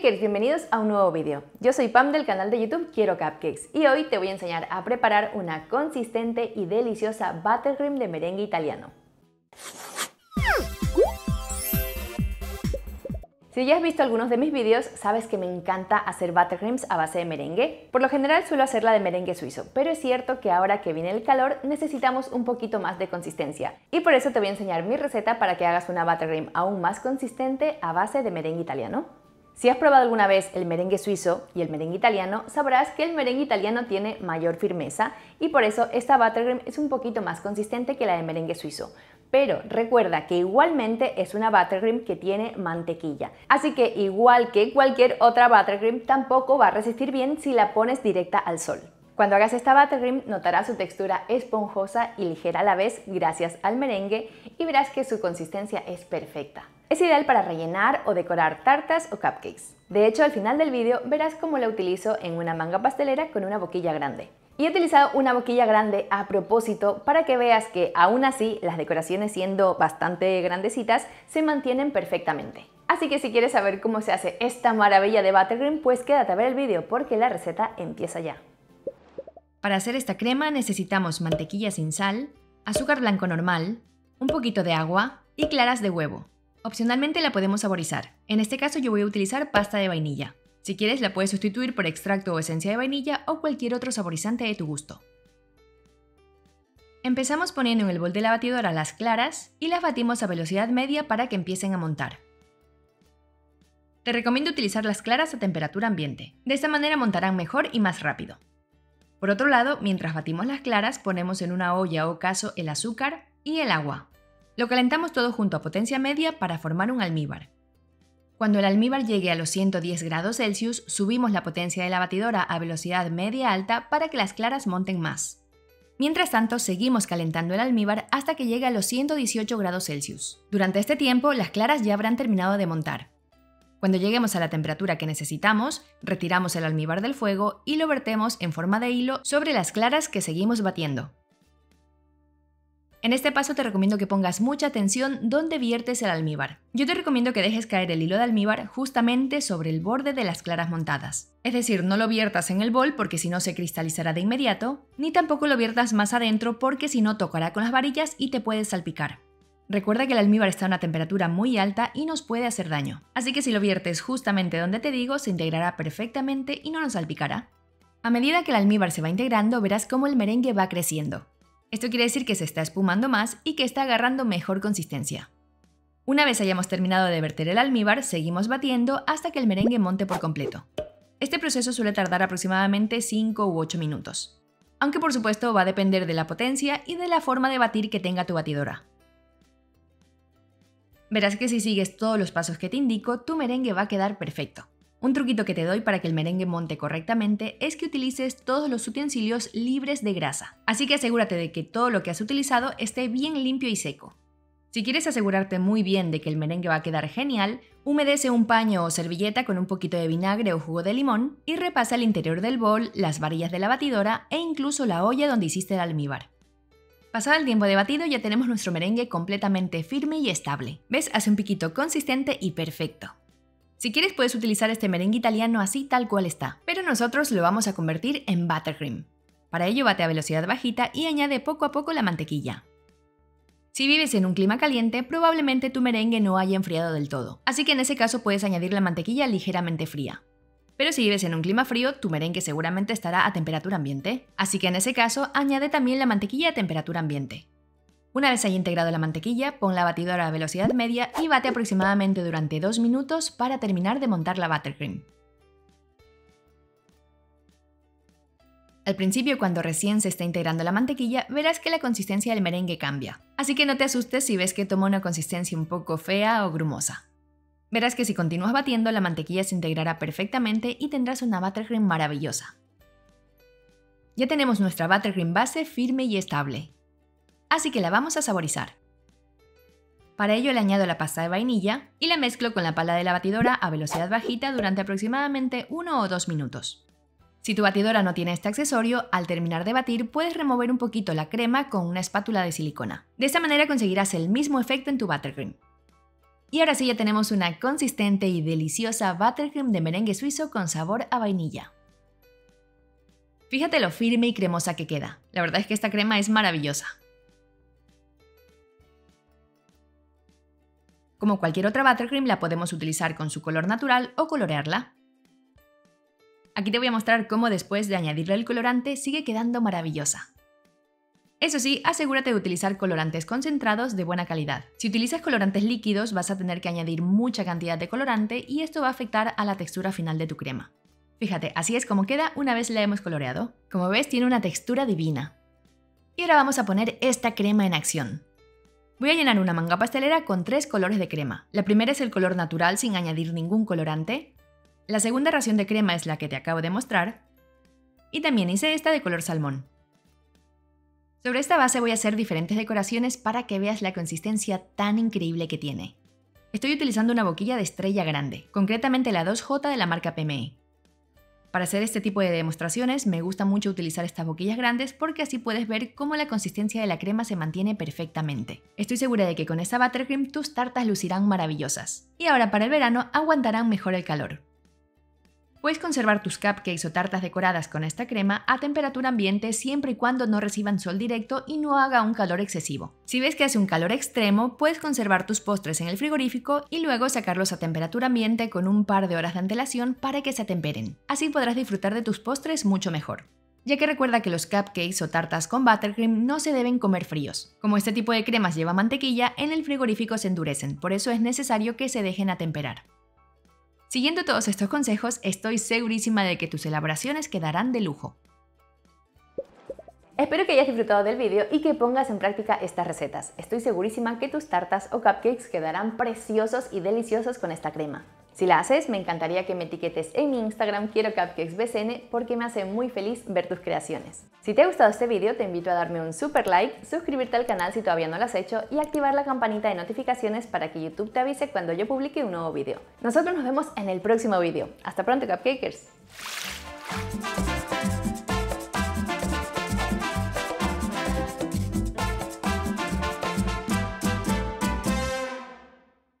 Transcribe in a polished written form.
Cupcakers, bienvenidos a un nuevo vídeo. Yo soy Pam del canal de YouTube Quiero Cupcakes y hoy te voy a enseñar a preparar una consistente y deliciosa buttercream de merengue italiano. Si ya has visto algunos de mis vídeos, sabes que me encanta hacer buttercreams a base de merengue. Por lo general suelo hacerla de merengue suizo, pero es cierto que ahora que viene el calor necesitamos un poquito más de consistencia. Y por eso te voy a enseñar mi receta para que hagas una buttercream aún más consistente a base de merengue italiano. Si has probado alguna vez el merengue suizo y el merengue italiano, sabrás que el merengue italiano tiene mayor firmeza y por eso esta buttercream es un poquito más consistente que la de merengue suizo. Pero recuerda que igualmente es una buttercream que tiene mantequilla, así que igual que cualquier otra buttercream tampoco va a resistir bien si la pones directa al sol. Cuando hagas esta buttercream notarás su textura esponjosa y ligera a la vez gracias al merengue y verás que su consistencia es perfecta. Es ideal para rellenar o decorar tartas o cupcakes. De hecho, al final del vídeo verás cómo la utilizo en una manga pastelera con una boquilla grande. Y he utilizado una boquilla grande a propósito para que veas que aún así las decoraciones siendo bastante grandecitas se mantienen perfectamente. Así que si quieres saber cómo se hace esta maravilla de buttercream, pues quédate a ver el vídeo porque la receta empieza ya. Para hacer esta crema necesitamos mantequilla sin sal, azúcar blanco normal, un poquito de agua y claras de huevo. Opcionalmente la podemos saborizar. En este caso yo voy a utilizar pasta de vainilla. Si quieres la puedes sustituir por extracto o esencia de vainilla o cualquier otro saborizante de tu gusto. Empezamos poniendo en el bol de la batidora las claras y las batimos a velocidad media para que empiecen a montar. Te recomiendo utilizar las claras a temperatura ambiente, de esta manera montarán mejor y más rápido. Por otro lado, mientras batimos las claras ponemos en una olla o cazo el azúcar y el agua. Lo calentamos todo junto a potencia media para formar un almíbar. Cuando el almíbar llegue a los 110 grados Celsius, subimos la potencia de la batidora a velocidad media-alta para que las claras monten más. Mientras tanto, seguimos calentando el almíbar hasta que llegue a los 118 grados Celsius. Durante este tiempo, las claras ya habrán terminado de montar. Cuando lleguemos a la temperatura que necesitamos, retiramos el almíbar del fuego y lo vertemos en forma de hilo sobre las claras que seguimos batiendo. En este paso te recomiendo que pongas mucha atención donde viertes el almíbar. Yo te recomiendo que dejes caer el hilo de almíbar justamente sobre el borde de las claras montadas. Es decir, no lo viertas en el bol porque si no se cristalizará de inmediato, ni tampoco lo viertas más adentro porque si no tocará con las varillas y te puedes salpicar. Recuerda que el almíbar está a una temperatura muy alta y nos puede hacer daño. Así que si lo viertes justamente donde te digo, se integrará perfectamente y no nos salpicará. A medida que el almíbar se va integrando, verás cómo el merengue va creciendo. Esto quiere decir que se está espumando más y que está agarrando mejor consistencia. Una vez hayamos terminado de verter el almíbar, seguimos batiendo hasta que el merengue monte por completo. Este proceso suele tardar aproximadamente 5 u 8 minutos, aunque por supuesto va a depender de la potencia y de la forma de batir que tenga tu batidora. Verás que si sigues todos los pasos que te indico, tu merengue va a quedar perfecto. Un truquito que te doy para que el merengue monte correctamente es que utilices todos los utensilios libres de grasa. Así que asegúrate de que todo lo que has utilizado esté bien limpio y seco. Si quieres asegurarte muy bien de que el merengue va a quedar genial, humedece un paño o servilleta con un poquito de vinagre o jugo de limón y repasa el interior del bol, las varillas de la batidora e incluso la olla donde hiciste el almíbar. Pasado el tiempo de batido ya tenemos nuestro merengue completamente firme y estable. ¿Ves? Hace un piquito consistente y perfecto. Si quieres puedes utilizar este merengue italiano así tal cual está, pero nosotros lo vamos a convertir en buttercream. Para ello bate a velocidad bajita y añade poco a poco la mantequilla. Si vives en un clima caliente, probablemente tu merengue no haya enfriado del todo, así que en ese caso puedes añadir la mantequilla ligeramente fría. Pero si vives en un clima frío, tu merengue seguramente estará a temperatura ambiente, así que en ese caso añade también la mantequilla a temperatura ambiente. Una vez haya integrado la mantequilla, pon la batidora a velocidad media y bate aproximadamente durante 2 minutos para terminar de montar la buttercream. Al principio, cuando recién se está integrando la mantequilla, verás que la consistencia del merengue cambia. Así que no te asustes si ves que toma una consistencia un poco fea o grumosa. Verás que si continúas batiendo, la mantequilla se integrará perfectamente y tendrás una buttercream maravillosa. Ya tenemos nuestra buttercream base firme y estable. Así que la vamos a saborizar. Para ello le añado la pasta de vainilla y la mezclo con la pala de la batidora a velocidad bajita durante aproximadamente 1 o 2 minutos. Si tu batidora no tiene este accesorio, al terminar de batir puedes remover un poquito la crema con una espátula de silicona. De esta manera conseguirás el mismo efecto en tu buttercream. Y ahora sí ya tenemos una consistente y deliciosa buttercream de merengue suizo con sabor a vainilla. Fíjate lo firme y cremosa que queda. La verdad es que esta crema es maravillosa. Como cualquier otra buttercream, la podemos utilizar con su color natural o colorearla. Aquí te voy a mostrar cómo después de añadirle el colorante sigue quedando maravillosa. Eso sí, asegúrate de utilizar colorantes concentrados de buena calidad. Si utilizas colorantes líquidos, vas a tener que añadir mucha cantidad de colorante y esto va a afectar a la textura final de tu crema. Fíjate, así es como queda una vez la hemos coloreado. Como ves, tiene una textura divina. Y ahora vamos a poner esta crema en acción. Voy a llenar una manga pastelera con 3 colores de crema. La primera es el color natural sin añadir ningún colorante. La segunda ración de crema es la que te acabo de mostrar. Y también hice esta de color salmón. Sobre esta base voy a hacer diferentes decoraciones para que veas la consistencia tan increíble que tiene. Estoy utilizando una boquilla de estrella grande, concretamente la 2J de la marca PME. Para hacer este tipo de demostraciones me gusta mucho utilizar estas boquillas grandes porque así puedes ver cómo la consistencia de la crema se mantiene perfectamente. Estoy segura de que con esta buttercream tus tartas lucirán maravillosas. Y ahora para el verano aguantarán mejor el calor. Puedes conservar tus cupcakes o tartas decoradas con esta crema a temperatura ambiente siempre y cuando no reciban sol directo y no haga un calor excesivo. Si ves que hace un calor extremo, puedes conservar tus postres en el frigorífico y luego sacarlos a temperatura ambiente con un par de horas de antelación para que se atemperen. Así podrás disfrutar de tus postres mucho mejor. Ya que recuerda que los cupcakes o tartas con buttercream no se deben comer fríos. Como este tipo de cremas lleva mantequilla, en el frigorífico se endurecen, por eso es necesario que se dejen atemperar. Siguiendo todos estos consejos, estoy segurísima de que tus elaboraciones quedarán de lujo. Espero que hayas disfrutado del vídeo y que pongas en práctica estas recetas. Estoy segurísima que tus tartas o cupcakes quedarán preciosos y deliciosos con esta crema. Si la haces, me encantaría que me etiquetes en mi Instagram Quiero Cupcakes BCN porque me hace muy feliz ver tus creaciones. Si te ha gustado este vídeo, te invito a darme un super like, suscribirte al canal si todavía no lo has hecho y activar la campanita de notificaciones para que YouTube te avise cuando yo publique un nuevo vídeo. Nosotros nos vemos en el próximo vídeo. Hasta pronto, Cupcakers.